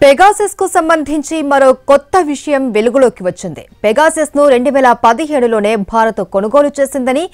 Pegasus को संबंधी मरो कोत्ता विषय वेलुगुलोकी वच्चिंदी। पेगासस नु 2017 लोने भारत कोनुगोलु चेसिंदनी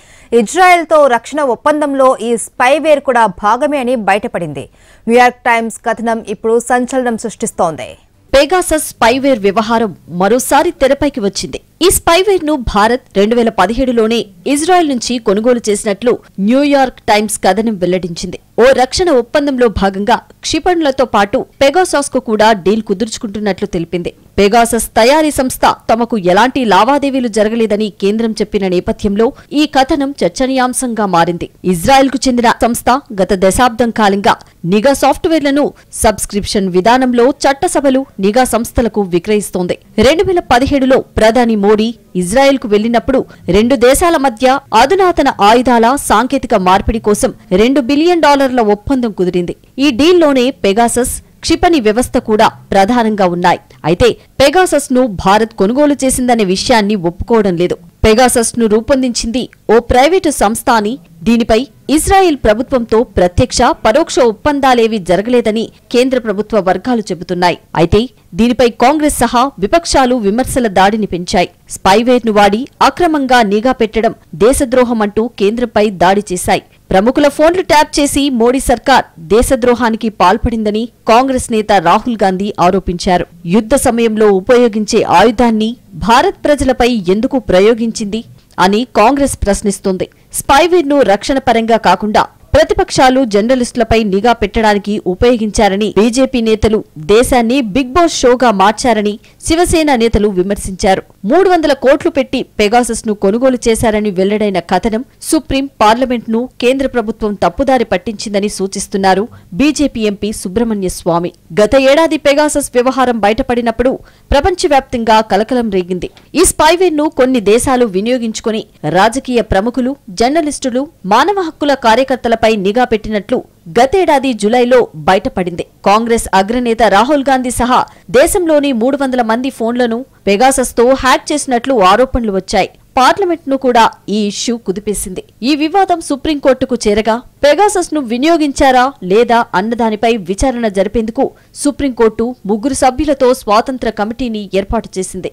इज्रायेल तो रक्षण ఒప్పందంలో ఈ స్పైవేర్ కూడా భాగమే అని బయటపడింది। న్యూయార్క్ టైమ్స్ కథనం ఇప్పుడు సంచలనం సృష్టిస్తోంది। पेगासस स्पैवेर व्यवहारं मरोसारी तेरपैकी वच्चिंदी। ई स्पैवेर नु भारत 2017 लोने इज्रायेल नुंची कोनुगोलु चेसिनट्लु न्यूयार्क टाइम्स कथनं వెల్లడించింది। ओ रक्षण ఒప్పందంలో భాగంగా క్షిపణులతో పాటు పెగాసస్ కు కూడా డీల్ కుదుర్చుకుంటున్నట్లు తెలిపింది। పెగాసస్ తయారీ సంస్థ తమకు ఎలాంటి లావాదేవీలు జరగలేదని కేంద్రం చెప్పిన నేపథ్యంలో ఈ కథనం చర్చనీయాంశంగా మారింది। ఇజ్రాయెల్ కు చెందిన సంస్థ గత దశాబ్దం కాలంగా నిఘా సాఫ్ట్వేర్లను సబ్స్క్రిప్షన్ విధానంలో చట్టసభలు నిఘా సంస్థలకు విక్రయిస్తోంది। 2017లో ప్రధాని మోడీ ఇజ్రాయెల్ కు వెళ్లినప్పుడు రెండు దేశాల మధ్య అధునాతన ఆయుధాల సాంకేతిక మార్పిడి కోసం $2 బిలియన్ ఒప్పందం కుదిరింది। ఈ డీల్లోనే పెగాసస్ క్షిపణి వ్యవస్థ కూడా ప్రధానంగా ఉన్నాయి। అయితే పెగాసస్ ను భారత్ కొనుగోలు చేసిందనే విషయాన్ని ఒప్పుకోవడం లేదు। పెగాసస్ ను రూపొందించింది ఓ ప్రైవేటు సంస్థ అని, దీనిపై ఇజ్రాయెల్ ప్రభుత్వంతో ప్రత్యక్ష పరోక్ష ఒప్పందాలేవి జరగలేదని కేంద్ర ప్రభుత్వ వర్గాలు చెబుతున్నాయి। అయితే దీనిపై కాంగ్రెస్ సహా విపక్షాలు విమర్శల దాడిని పెంచాయి। స్పైవేర్ ను వాడి అక్రమంగా నిఘా పెట్టడం దేశద్రోహం అంటూ కేంద్రంపై దాడి చేశాయి। ప్రముఖుల ఫోన్లు ట్యాప్ చేసి మోడీ సర్కార్ దేశద్రోహానికి పాల్పడిందని కాంగ్రెస్ నేత రాహుల్ గాంధీ ఆరోపించారు। యుద్ధ సమయంలో ఉపయోగించే ఆయుధాన్ని భారత్ ప్రజలపై ఎందుకు ప్రయోగించింది అని కాంగ్రెస్ ప్రశ్నిస్తుంది। స్పైవేర్ ను రక్షణ పరంగా కాకుండా ప్రతిపక్షాలు జర్నలిస్టులపై నిఘా పెట్టడానికి ఉపయోగించారని బీజేపీ నేతలు దేశాన్ని బిగ్ బాస్ షోగా మార్చారని శివసేన నేతలు విమర్శించారు। 300 కోట్లు పెట్టి పెగాసస్ ను కొనుగోలు చేశారని వెల్లడైన కథనం సుప్రీం, పార్లమెంట్ ను కేంద్ర ప్రభుత్వం తప్పుదారి పట్టించిందని సూచిస్తున్నారు బీజేపీ ఎంపీ సుబ్రహ్మణ్య స్వామి। గత ఏడాది పెగాసస్ వ్యవహారం బయటపడినప్పుడు ప్రపంచవ్యాప్తంగా కలకలం రేగింది। ఈ స్పైవేర్ ను కొన్ని దేశాలు వినియోగించుకుని రాజకీయ ప్రముఖులు, జర్నలిస్టులు, మానవ హక్కుల కార్యకర్తల పై నిఘా పెట్టినట్లు గతేడాది జూలైలో బయటపడింది। కాంగ్రెస్ అగ్రనేత రాహుల్ గాంధీ సహా దేశంలోని 300 మంది ఫోన్లను పెగాసస్ తో హ్యాక్ చేసినట్లు ఆరోపణలు వచ్చాయి। పార్లమెంట్ ను కూడా ఈ ఇష్యూ కుదిపేసింది। ఈ వివాదం సుప్రీంకోర్టుకు చేరగా పెగాసస్ ను వినియోగించారా లేదా అన్నదానిపై విచారణ జరిపేందుకు సుప్రీంకోర్టు 3 సభ్యులతో స్వాతంత్ర కమిటీని ఏర్పాటు చేసింది।